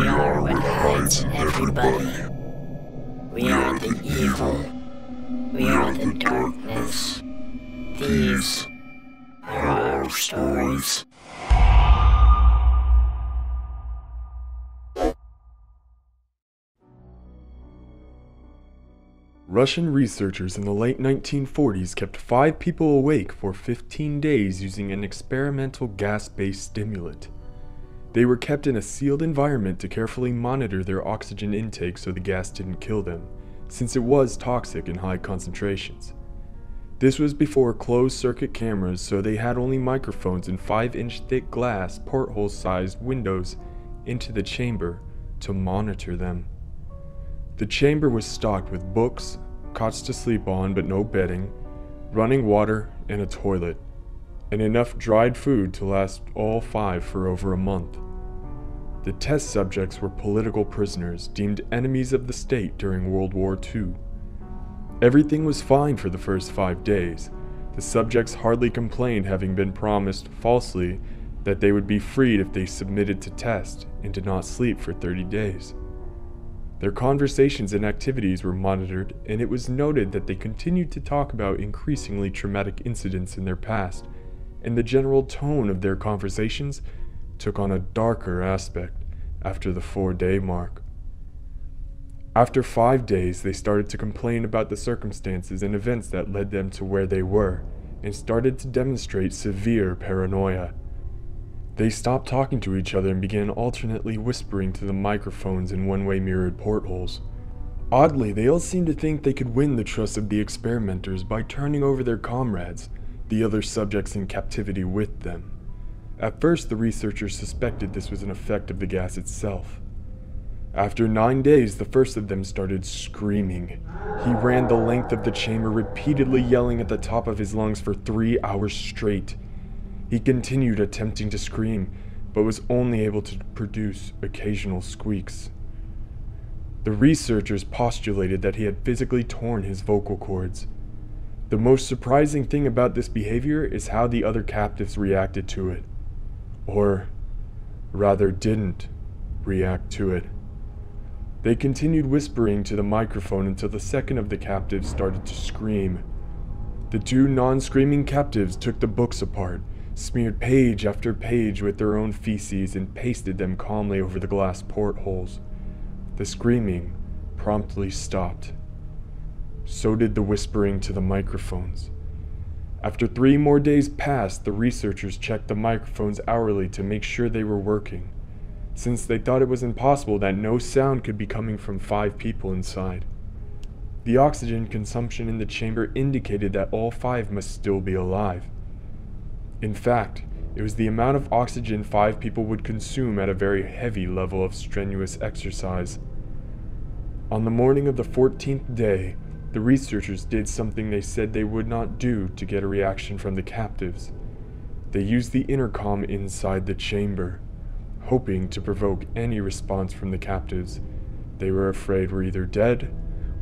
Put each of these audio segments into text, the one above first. We are what hides in everybody. We are the evil. We are the darkness. These are our stories. Russian researchers in the late 1940s kept 5 people awake for 15 days using an experimental gas-based stimulant. They were kept in a sealed environment to carefully monitor their oxygen intake so the gas didn't kill them, since it was toxic in high concentrations. This was before closed-circuit cameras, so they had only microphones and 5-inch thick glass porthole-sized windows into the chamber to monitor them. The chamber was stocked with books, cots to sleep on but no bedding, running water and a toilet, and enough dried food to last all 5 for over a month. The test subjects were political prisoners deemed enemies of the state during World War II. Everything was fine for the first 5 days. The subjects hardly complained, having been promised falsely that they would be freed if they submitted to test and did not sleep for 30 days. Their conversations and activities were monitored, and it was noted that they continued to talk about increasingly traumatic incidents in their past, and the general tone of their conversations took on a darker aspect after the 4-day mark. After 5 days, they started to complain about the circumstances and events that led them to where they were, and started to demonstrate severe paranoia. They stopped talking to each other and began alternately whispering to the microphones in one-way mirrored portholes. Oddly, they all seemed to think they could win the trust of the experimenters by turning over their comrades, the other subjects in captivity with them. At first, the researchers suspected this was an effect of the gas itself. After 9 days, the first of them started screaming. He ran the length of the chamber, repeatedly yelling at the top of his lungs for 3 hours straight. He continued attempting to scream, but was only able to produce occasional squeaks. The researchers postulated that he had physically torn his vocal cords. The most surprising thing about this behavior is how the other captives reacted to it, or rather didn't react to it. They continued whispering to the microphone until the second of the captives started to scream. The 2 non-screaming captives took the books apart, smeared page after page with their own feces, and pasted them calmly over the glass portholes. The screaming promptly stopped. So did the whispering to the microphones. After 3 more days passed, the researchers checked the microphones hourly to make sure they were working, since they thought it was impossible that no sound could be coming from 5 people inside. The oxygen consumption in the chamber indicated that all 5 must still be alive. In fact, it was the amount of oxygen 5 people would consume at a very heavy level of strenuous exercise. On the morning of the 14th day, the researchers did something they said they would not do to get a reaction from the captives. They used the intercom inside the chamber, hoping to provoke any response from the captives they were afraid were either dead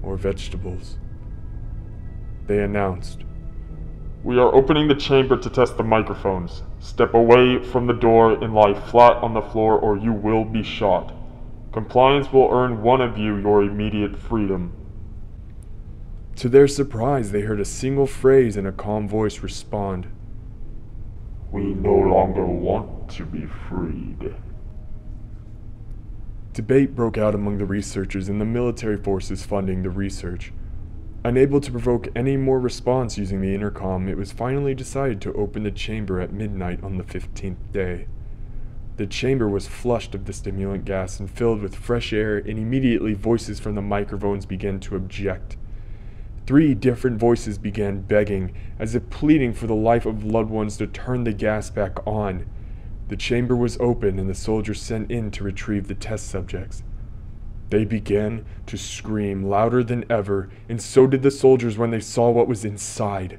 or vegetables. They announced, "We are opening the chamber to test the microphones. Step away from the door and lie flat on the floor or you will be shot. Compliance will earn one of you your immediate freedom." To their surprise, they heard a single phrase in a calm voice respond, "We no longer want to be freed." Debate broke out among the researchers and the military forces funding the research. Unable to provoke any more response using the intercom, it was finally decided to open the chamber at midnight on the 15th day. The chamber was flushed of the stimulant gas and filled with fresh air, and immediately voices from the microphones began to object. 3 different voices began begging, as if pleading for the life of loved ones to turn the gas back on. The chamber was open and the soldiers sent in to retrieve the test subjects. They began to scream louder than ever, and so did the soldiers when they saw what was inside.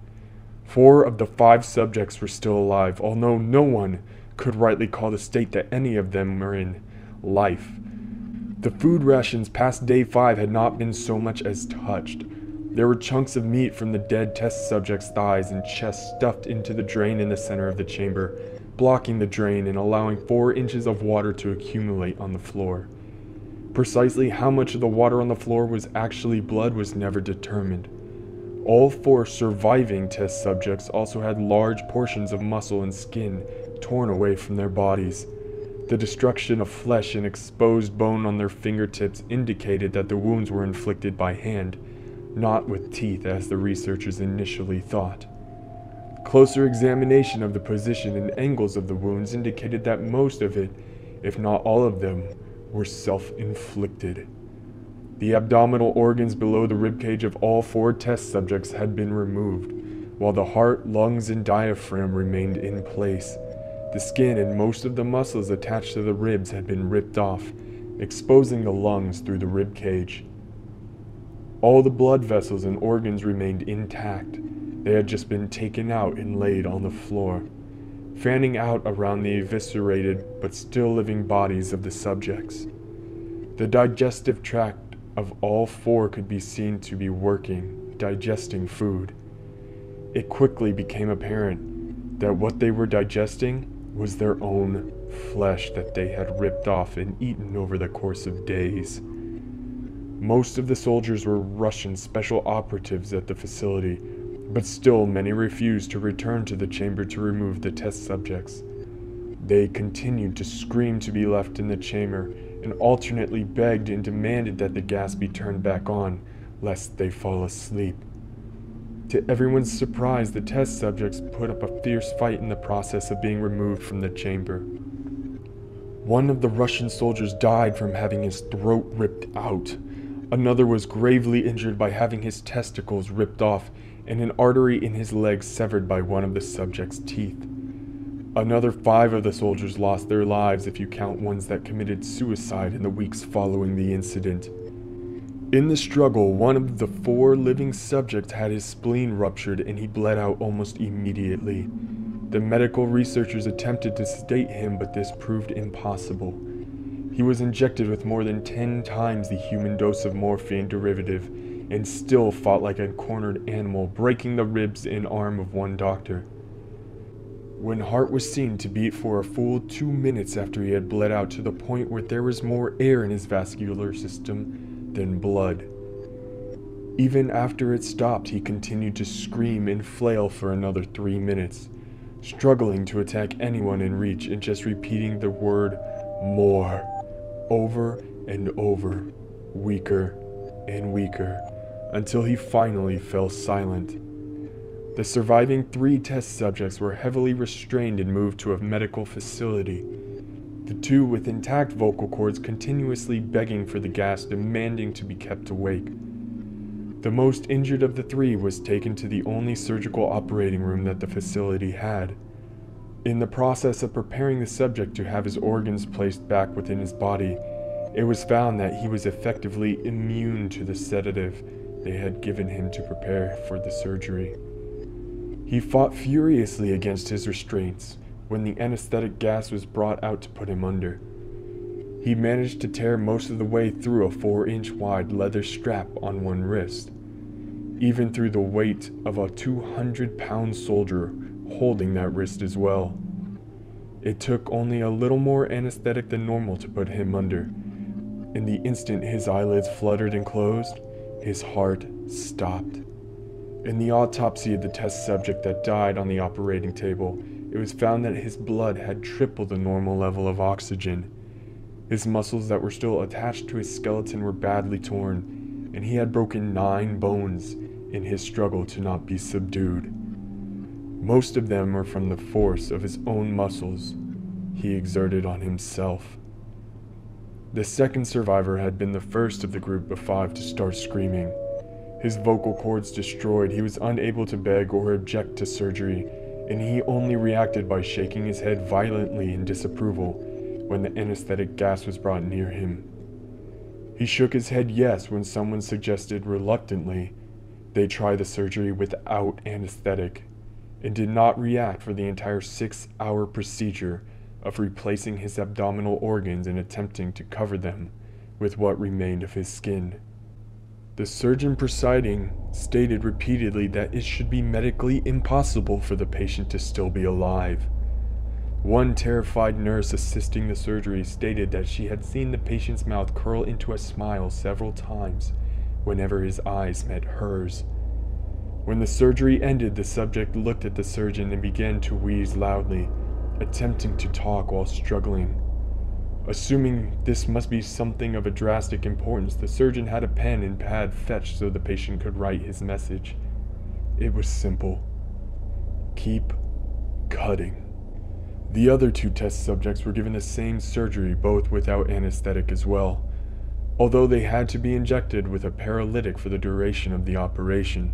4 of the 5 subjects were still alive, although no one could rightly call the state that any of them were in life. The food rations past day 5 had not been so much as touched. There were chunks of meat from the dead test subjects' thighs and chests stuffed into the drain in the center of the chamber, blocking the drain and allowing 4 inches of water to accumulate on the floor. Precisely how much of the water on the floor was actually blood was never determined. All four surviving test subjects also had large portions of muscle and skin torn away from their bodies. The destruction of flesh and exposed bone on their fingertips indicated that the wounds were inflicted by hand, not with teeth as the researchers initially thought. Closer examination of the position and angles of the wounds indicated that most of it, if not all of them, were self-inflicted. The abdominal organs below the ribcage of all four test subjects had been removed, while the heart, lungs, and diaphragm remained in place. The skin and most of the muscles attached to the ribs had been ripped off, exposing the lungs through the ribcage. All the blood vessels and organs remained intact. They had just been taken out and laid on the floor, fanning out around the eviscerated but still living bodies of the subjects. The digestive tract of all four could be seen to be working, digesting food. It quickly became apparent that what they were digesting was their own flesh that they had ripped off and eaten over the course of days. Most of the soldiers were Russian special operatives at the facility, but still many refused to return to the chamber to remove the test subjects. They continued to scream to be left in the chamber and alternately begged and demanded that the gas be turned back on, lest they fall asleep. To everyone's surprise, the test subjects put up a fierce fight in the process of being removed from the chamber. One of the Russian soldiers died from having his throat ripped out. Another was gravely injured by having his testicles ripped off and an artery in his leg severed by one of the subject's teeth. Another 5 of the soldiers lost their lives if you count ones that committed suicide in the weeks following the incident. In the struggle, one of the 4 living subjects had his spleen ruptured and he bled out almost immediately. The medical researchers attempted to sedate him, but this proved impossible. He was injected with more than 10 times the human dose of morphine derivative and still fought like a cornered animal, breaking the ribs and arm of one doctor. When Hart was seen to beat for a full 2 minutes after he had bled out to the point where there was more air in his vascular system than blood. Even after it stopped, he continued to scream and flail for another 3 minutes, struggling to attack anyone in reach and just repeating the word "more" over and over, weaker and weaker, until he finally fell silent. The surviving 3 test subjects were heavily restrained and moved to a medical facility. The 2 with intact vocal cords continuously begging for the gas, demanding to be kept awake. The most injured of the 3 was taken to the only surgical operating room that the facility had. In the process of preparing the subject to have his organs placed back within his body, it was found that he was effectively immune to the sedative they had given him to prepare for the surgery. He fought furiously against his restraints when the anesthetic gas was brought out to put him under. He managed to tear most of the way through a 4-inch wide leather strap on one wrist, even through the weight of a 200-pound soldier holding that wrist as well. It took only a little more anesthetic than normal to put him under. In the instant his eyelids fluttered and closed, his heart stopped. In the autopsy of the test subject that died on the operating table, it was found that his blood had tripled the normal level of oxygen. His muscles that were still attached to his skeleton were badly torn, and he had broken 9 bones in his struggle to not be subdued. Most of them were from the force of his own muscles he exerted on himself. The second survivor had been the first of the group of 5 to start screaming. His vocal cords destroyed, he was unable to beg or object to surgery, and he only reacted by shaking his head violently in disapproval when the anesthetic gas was brought near him. He shook his head yes when someone suggested reluctantly they try the surgery without anesthetic, and did not react for the entire 6-hour procedure of replacing his abdominal organs and attempting to cover them with what remained of his skin. The surgeon presiding stated repeatedly that it should be medically impossible for the patient to still be alive. One terrified nurse assisting the surgery stated that she had seen the patient's mouth curl into a smile several times whenever his eyes met hers. When the surgery ended, the subject looked at the surgeon and began to wheeze loudly, attempting to talk while struggling. Assuming this must be something of a drastic importance, the surgeon had a pen and pad fetched so the patient could write his message. It was simple. Keep cutting. The other two test subjects were given the same surgery, both without anesthetic as well, although they had to be injected with a paralytic for the duration of the operation.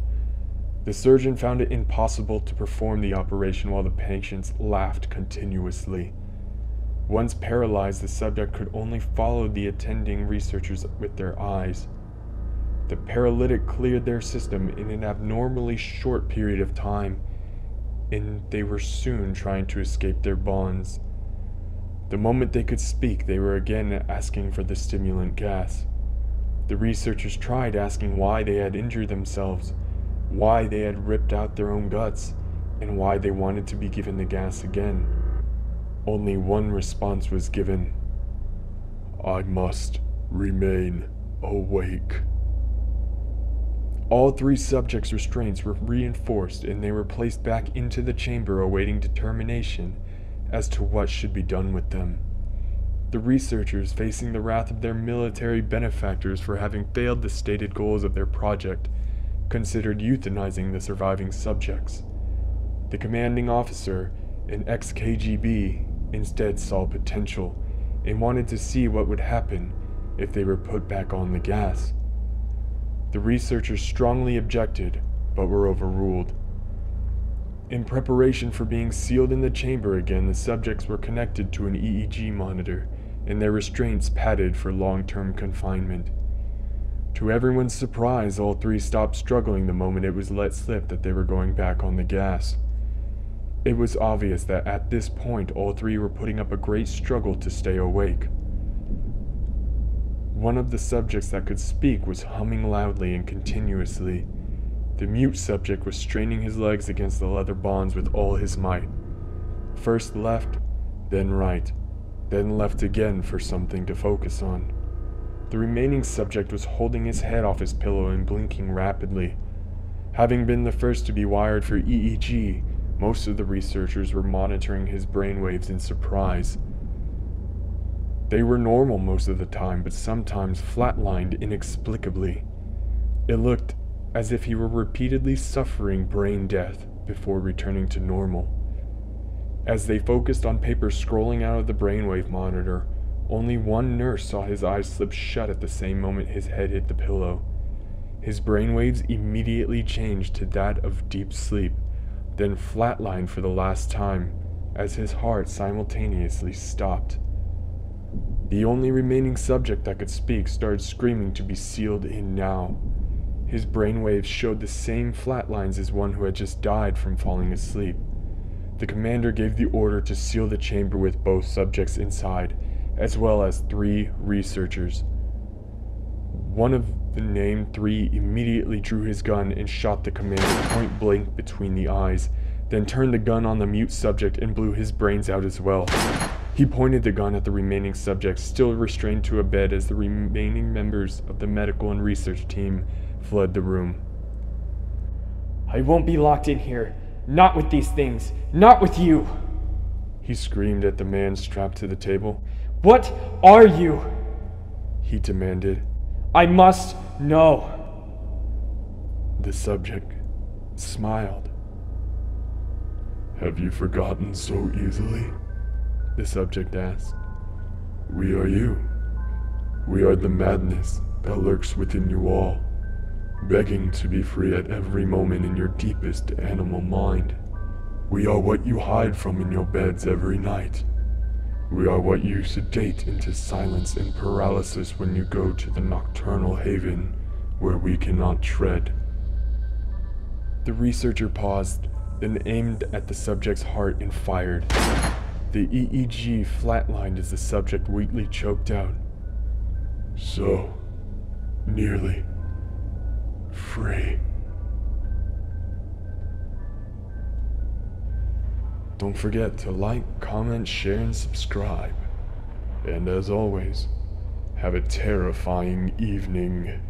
The surgeon found it impossible to perform the operation while the patients laughed continuously. Once paralyzed, the subject could only follow the attending researchers with their eyes. The paralytic cleared their system in an abnormally short period of time, and they were soon trying to escape their bonds. The moment they could speak, they were again asking for the stimulant gas. The researchers tried asking why they had injured themselves, why they had ripped out their own guts, and why they wanted to be given the gas again. Only one response was given. I must remain awake. All three subjects' restraints were reinforced and they were placed back into the chamber awaiting determination as to what should be done with them. The researchers, facing the wrath of their military benefactors for having failed the stated goals of their project, considered euthanizing the surviving subjects. The commanding officer, an ex-KGB, instead saw potential and wanted to see what would happen if they were put back on the gas. The researchers strongly objected, but were overruled. In preparation for being sealed in the chamber again, the subjects were connected to an EEG monitor and their restraints padded for long-term confinement. To everyone's surprise, all three stopped struggling the moment it was let slip that they were going back on the gas. It was obvious that at this point, all three were putting up a great struggle to stay awake. One of the subjects that could speak was humming loudly and continuously. The mute subject was straining his legs against the leather bonds with all his might. First left, then right, then left again for something to focus on. The remaining subject was holding his head off his pillow and blinking rapidly. Having been the first to be wired for EEG, most of the researchers were monitoring his brainwaves in surprise. They were normal most of the time, but sometimes flatlined inexplicably. It looked as if he were repeatedly suffering brain death before returning to normal. As they focused on paper scrolling out of the brainwave monitor, only one nurse saw his eyes slip shut at the same moment his head hit the pillow. His brainwaves immediately changed to that of deep sleep, then flatlined for the last time as his heart simultaneously stopped. The only remaining subject that could speak started screaming to be sealed in now. His brainwaves showed the same flatlines as one who had just died from falling asleep. The commander gave the order to seal the chamber with both subjects inside, as well as three researchers. One of the named three immediately drew his gun and shot the commander point blank between the eyes, then turned the gun on the mute subject and blew his brains out as well. He pointed the gun at the remaining subjects, still restrained to a bed, as the remaining members of the medical and research team fled the room. I won't be locked in here. Not with these things. Not with you. He screamed at the man strapped to the table. What are you? He demanded. I must know. The subject smiled. Have you forgotten so easily? The subject asked. We are you. We are the madness that lurks within you all, begging to be free at every moment in your deepest animal mind. We are what you hide from in your beds every night. We are what you sedate into silence and paralysis when you go to the nocturnal haven where we cannot tread. The researcher paused, then aimed at the subject's heart and fired. The EEG flatlined as the subject weakly choked out. So nearly free. Don't forget to like, comment, share, and subscribe. And as always, have a terrifying evening.